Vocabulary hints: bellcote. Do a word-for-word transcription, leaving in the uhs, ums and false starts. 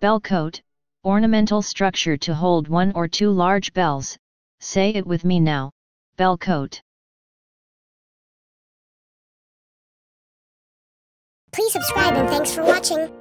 Bellcote, ornamental structure to hold one or two large bells. Say it with me now, bellcote. Please subscribe and thanks for watching.